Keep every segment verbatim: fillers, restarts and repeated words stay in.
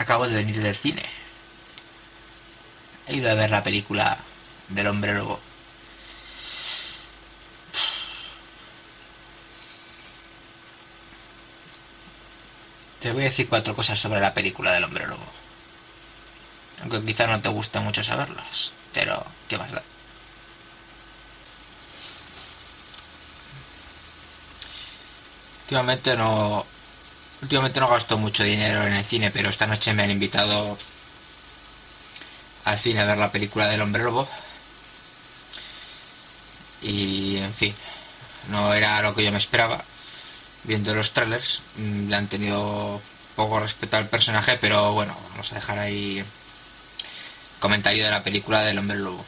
Acabo de venir del cine. He ido a ver la película del Hombre Lobo. Te voy a decir cuatro cosas sobre la película del Hombre Lobo. Aunque quizá no te gusta mucho saberlas, pero ¿qué más da? Últimamente no... Últimamente no gasto mucho dinero en el cine, pero esta noche me han invitado al cine a ver la película del Hombre Lobo. Y, en fin, no era lo que yo me esperaba. Viendo los trailers, le han tenido poco respeto al personaje, pero bueno, vamos a dejar ahí el comentario de la película del Hombre Lobo.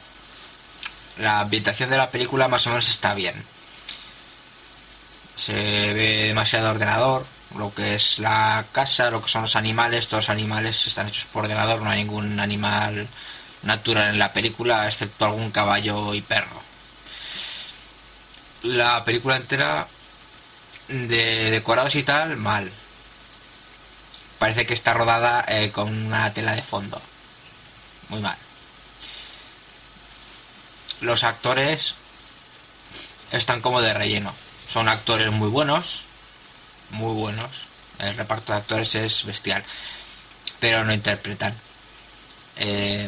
La ambientación de la película más o menos está bien. Se ve demasiado ordenador, lo que es la casa, lo que son los animales, todos los animales están hechos por ordenador, no hay ningún animal natural en la película, excepto algún caballo y perro. La película entera, de decorados y tal, mal. Parece que está rodada eh, con una tela de fondo. Muy mal. Los actores están como de relleno. Son actores muy buenos, muy buenos. El reparto de actores es bestial, pero no interpretan. Eh,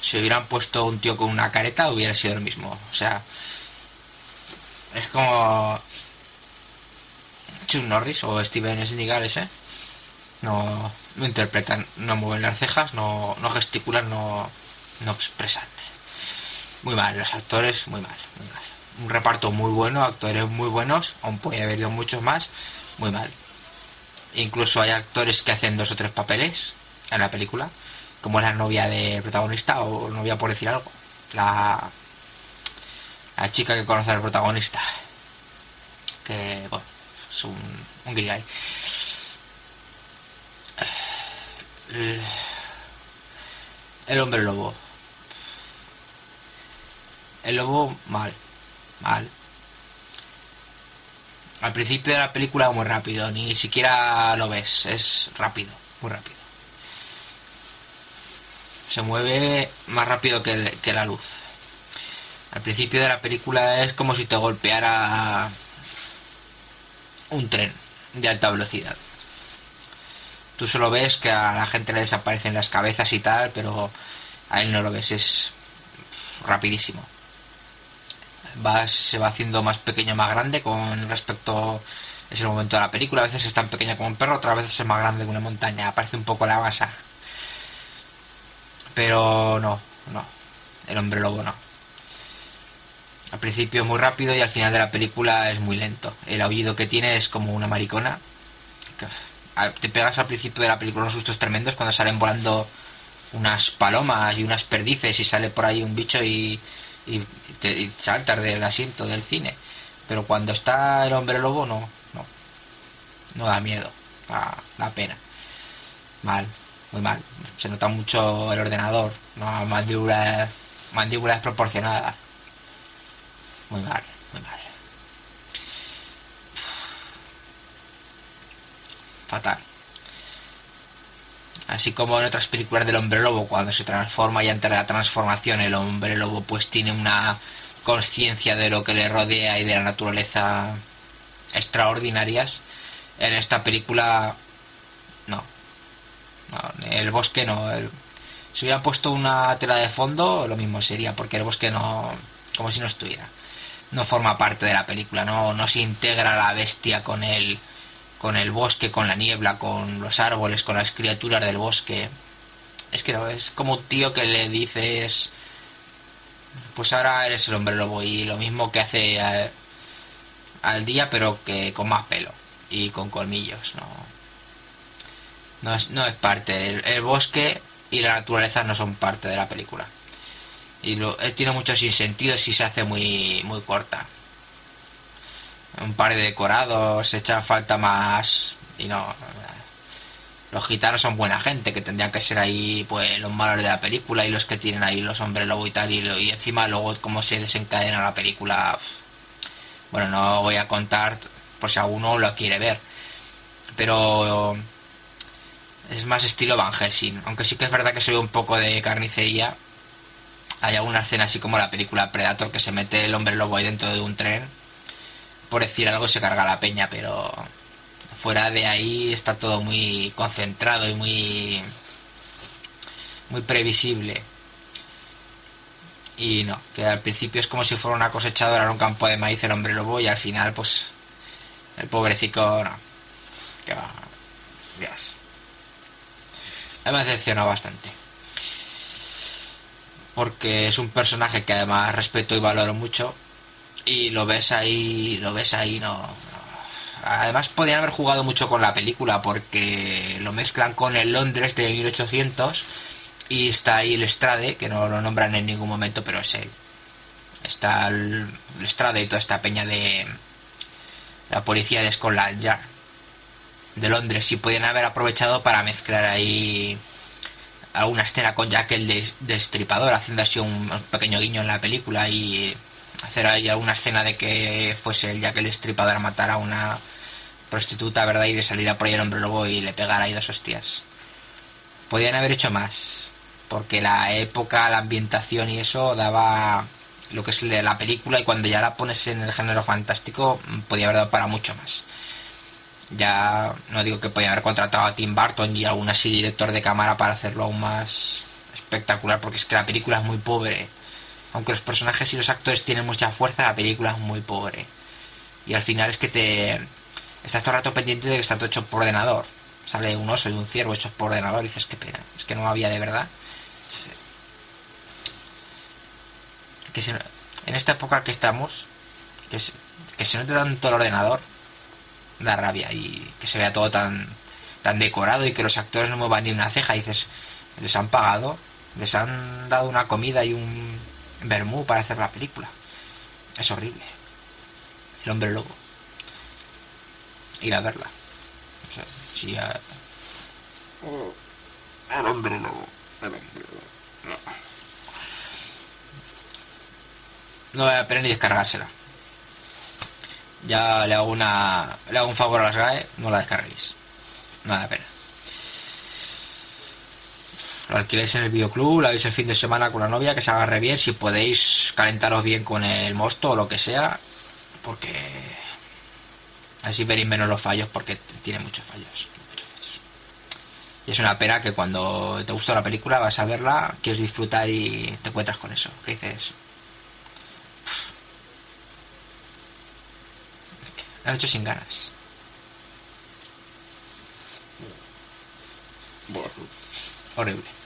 si hubieran puesto un tío con una careta, hubiera sido lo mismo. O sea, es como Chuck Norris o Steven Seagal, ¿eh? No, no interpretan, no mueven las cejas, no, no gesticulan, no, no expresan. Muy mal, los actores, muy mal, muy mal. Un reparto muy bueno, actores muy buenos, aún puede haber muchos más, muy mal. Incluso hay actores que hacen dos o tres papeles en la película, como la novia del protagonista o novia por decir algo. La... La chica que conoce al protagonista. Que, bueno, es un, un guirigay. El Hombre Lobo. El lobo, mal. Mal. Al principio de la película muy rápido. Ni siquiera lo ves. Es rápido. Muy rápido. Se mueve más rápido que, el, que la luz. Al principio de la película es como si te golpeara un tren de alta velocidad. Tú solo ves que a la gente le desaparecen las cabezas y tal, pero a él no lo ves, es rapidísimo. Va, se va haciendo más pequeño, más grande con respecto... Es el momento de la película, a veces es tan pequeño como un perro, otras veces es más grande que una montaña, parece un poco la Basa. Pero no, no, el Hombre Lobo no. Al principio es muy rápido y al final de la película es muy lento. El aullido que tiene es como una maricona. Te pegas al principio de la película unos sustos tremendos cuando salen volando unas palomas y unas perdices y sale por ahí un bicho y, y, te, y saltas del asiento del cine. Pero cuando está el Hombre Lobo no, no, no da miedo, da, da pena. Mal, muy mal. Se nota mucho el ordenador, no, mandíbula, mandíbula desproporcionada. Muy mal, muy mal. Fatal. Así como en otras películas del Hombre Lobo, cuando se transforma y ante la transformación el Hombre Lobo pues tiene una conciencia de lo que le rodea y de la naturaleza extraordinarias, en esta película no. No, el bosque no. El... Si hubiera puesto una tela de fondo, lo mismo sería, porque el bosque no... como si no estuviera. No forma parte de la película, no, no se integra la bestia con el, con el bosque, con la niebla, con los árboles, con las criaturas del bosque. Es que no, es como un tío que le dices, pues ahora eres el Hombre Lobo, y lo mismo que hace al, al día, pero que con más pelo y con colmillos. No, no es, no es parte, el, el bosque y la naturaleza no son parte de la película. Y lo, él tiene mucho sinsentido si se hace muy muy corta. Un par de decorados, echan falta más. Y no. Los gitanos son buena gente, que tendrían que ser ahí pues los malos de la película y los que tienen ahí los Hombres Lobo y tal. Y, y encima luego cómo se desencadena la película. Bueno, no voy a contar por si alguno lo quiere ver. pero es más estilo Van Helsing, aunque sí que es verdad que se ve un poco de carnicería. Hay alguna escena así como la película Predator, que se mete el hombre lobo ahí dentro de un tren, por decir algo, se carga la peña, pero fuera de ahí está todo muy concentrado y muy muy previsible. Y no, que al principio es como si fuera una cosechadora en un campo de maíz el hombre lobo, y al final pues el pobrecito no, que va. Dios, me ha decepcionado bastante, porque es un personaje que además respeto y valoro mucho, y lo ves ahí, lo ves ahí, no, no. Además podían haber jugado mucho con la película, porque lo mezclan con el Londres de mil ochocientos, y está ahí el Strade, que no lo nombran en ningún momento, pero es él. Está el Strade y toda esta peña de la policía de Scotland Yard de Londres, y podían haber aprovechado para mezclar ahí alguna escena con Jack el Destripador, haciendo así un pequeño guiño en la película, y hacer ahí alguna escena de que fuese el Jack el Destripador a matar a una prostituta, ¿verdad? Y de salida por ahí el hombre lobo y le pegara ahí dos hostias. Podían haber hecho más, porque la época, la ambientación y eso daba lo que es la película, y cuando ya la pones en el género fantástico podía haber dado para mucho más. Ya no digo que podían haber contratado a Tim Burton y aún así director de cámara para hacerlo aún más espectacular, porque es que la película es muy pobre. Aunque los personajes y los actores tienen mucha fuerza, la película es muy pobre. Y al final es que te estás todo el rato pendiente de que está todo hecho por ordenador. Sale un oso y un ciervo hechos por ordenador y dices, qué pena, es que no había de verdad. Que se, en esta época que estamos, que se, que se note tanto el ordenador, da rabia, y que se vea todo tan tan decorado y que los actores no muevan ni una ceja, y dices, les han pagado, les han dado una comida y un vermú para hacer la película. Es horrible. El hombre lobo. Ir a verla. O sea, Sí, a... oh, el hombre lobo, el hombre lobo. No. No voy a esperar ni descargársela. Ya le hago una, le hago un favor a las G A E, no la descarguéis. Nada de pena. Lo alquiléis en el videoclub, la veis el fin de semana con la novia, que se agarre bien, si podéis calentaros bien con el mosto o lo que sea, porque así veréis menos los fallos, porque tiene muchos fallos, muchos fallos. Y es una pena que cuando te gusta la película vas a verla, quieres disfrutar y te encuentras con eso. ¿Qué dices? Lo han hecho sin ganas. Bueno. Horrible.